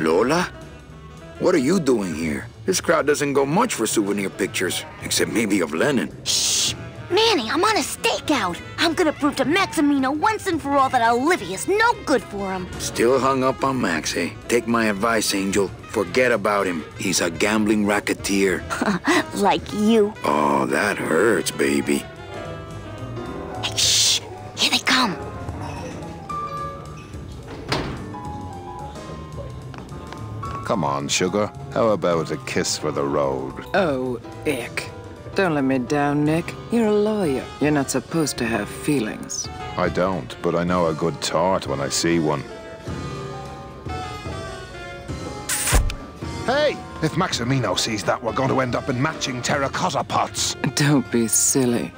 Lola? What are you doing here? This crowd doesn't go much for souvenir pictures, except maybe of Lenin. Shh! Manny, I'm on a stakeout. I'm gonna prove to Maximino once and for all that Olivia's no good for him. Still hung up on Max, eh? Take my advice, Angel. Forget about him. He's a gambling racketeer. Like you. Oh, that hurts, baby. Hey, shh! Here they come. Come on, sugar. How about a kiss for the road? Oh, ick. Don't let me down, Nick. You're a lawyer. You're not supposed to have feelings. I don't, but I know a good tart when I see one. Hey! If Maximino sees that, we're going to end up in matching terracotta pots. Don't be silly.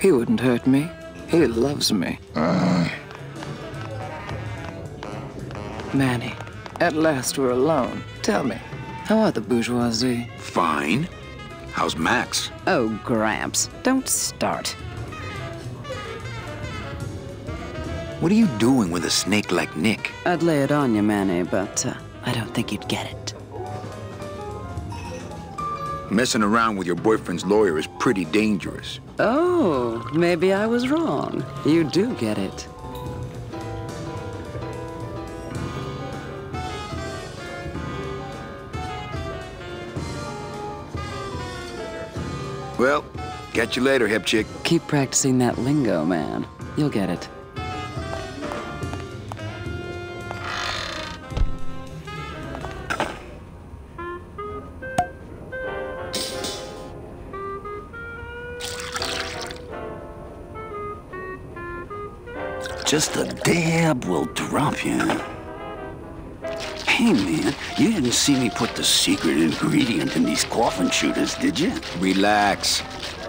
He wouldn't hurt me. He loves me. Manny. At last we're alone. Tell me, how are the bourgeoisie? Fine. How's Max? Oh, Gramps, don't start. What are you doing with a snake like Nick? I'd lay it on you, Manny, but I don't think you'd get it. Messing around with your boyfriend's lawyer is pretty dangerous. Oh, maybe I was wrong. You do get it. Well, catch you later, hip chick. Keep practicing that lingo, man. You'll get it. Just a dab will drop you. Hey, man, you didn't see me put the secret ingredient in these coffin shooters, did you? Relax.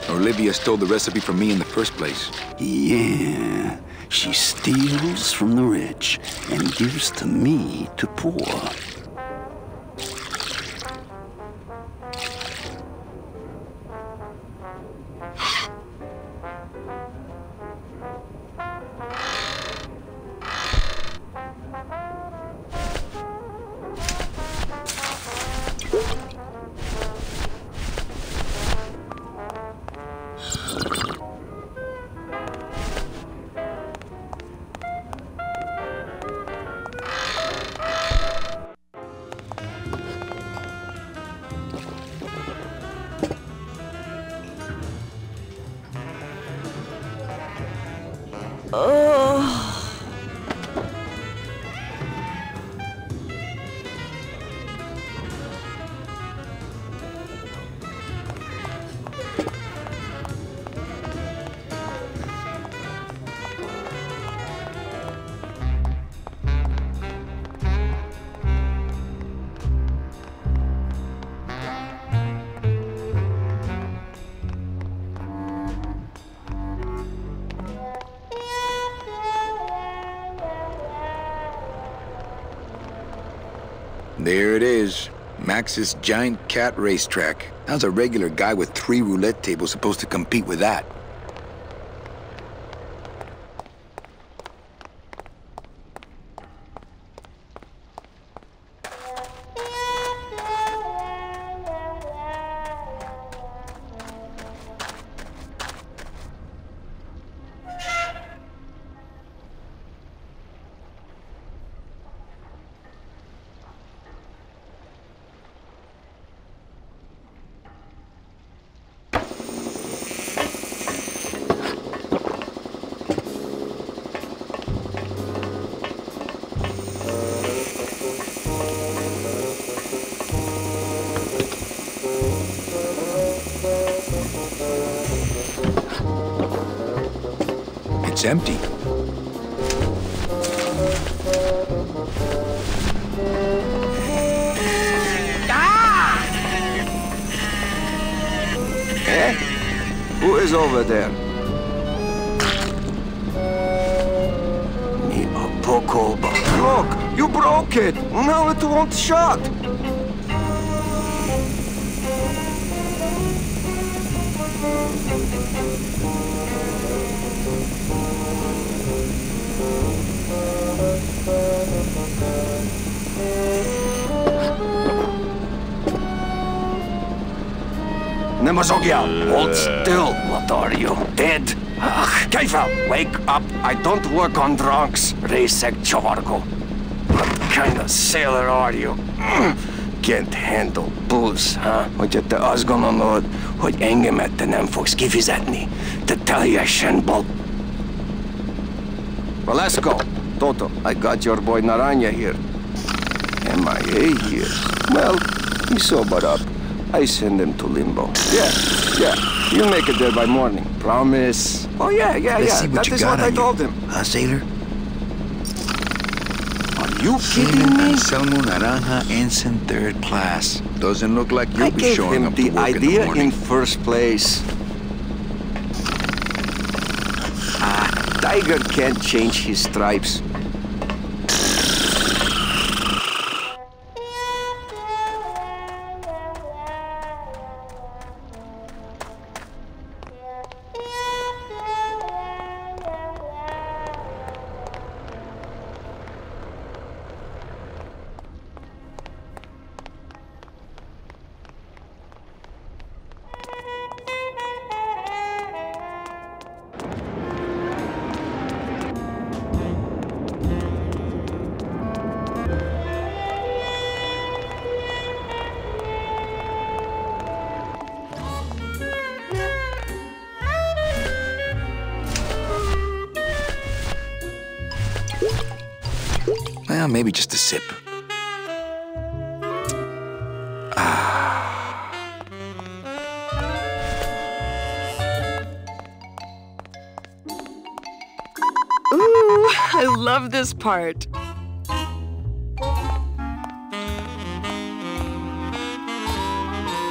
Olivia stole the recipe from me in the first place. Yeah, she steals from the rich and gives to me to poor. There it is. Max's giant cat racetrack. How's a regular guy with 3 roulette tables supposed to compete with that? It's empty. Ah! Eh? Who is over there? Ni a poco. Look, you broke it. Now it won't shut. Nemozogyal, hold still. What are you, dead? Keifel, wake up. I don't work on drunks. Reysek Chavargo. What kind of sailor are you? Can't handle booze, huh? Hogy te azt gondolod, hogy engemet te nem fogsz kifizetni. Te teljesen bal... Well, let's go. Toto, I got your boy Naranja here. MIA here. Well, he's sobered up. I send him to limbo. Yeah. You'll make it there by morning. Promise. Oh, yeah. That is what I told him. Huh, sailor? You kidding me? Anselmo Naranja, ensign third class. Doesn't look like you'll be showing up to work in the morning. I gave him the idea in first place. Tiger can't change his stripes. Maybe just a sip. Ooh, I love this part.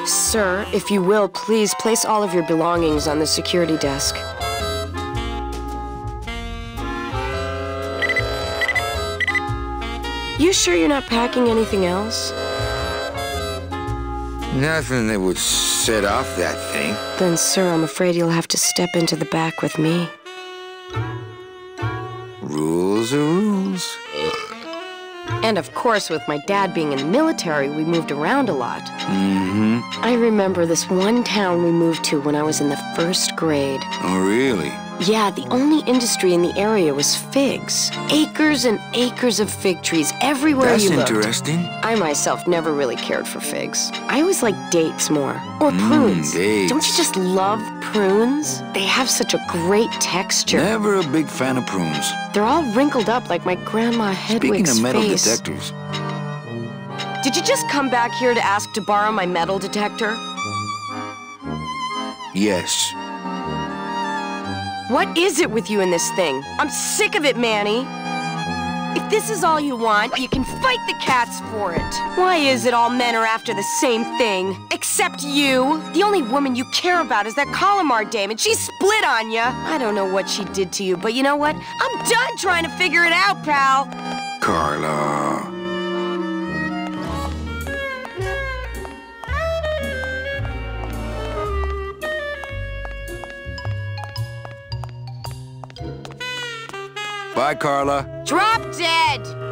Sir, if you will, please place all of your belongings on the security desk. You sure you're not packing anything else? Nothing that would set off that thing. Then, sir, I'm afraid you'll have to step into the back with me. Rules are rules. And of course, with my dad being in the military, we moved around a lot. Mm-hmm. I remember this one town we moved to when I was in the first grade. Oh, really? Yeah, the only industry in the area was figs. Acres and acres of fig trees everywhere you looked. That's interesting. I myself never really cared for figs. I always liked dates more. Or prunes. Dates. Don't you just love prunes? They have such a great texture. Never a big fan of prunes. They're all wrinkled up like my grandma Hedwig's face. Speaking of metal detectors. Did you just come back here to ask to borrow my metal detector? Yes. What is it with you in this thing? I'm sick of it, Manny. If this is all you want, you can fight the cats for it. Why is it all men are after the same thing? Except you. The only woman you care about is that Colomar dame, and she split on ya. I don't know what she did to you, but you know what? I'm done trying to figure it out, pal. Carla. Bye, Carla. Drop dead!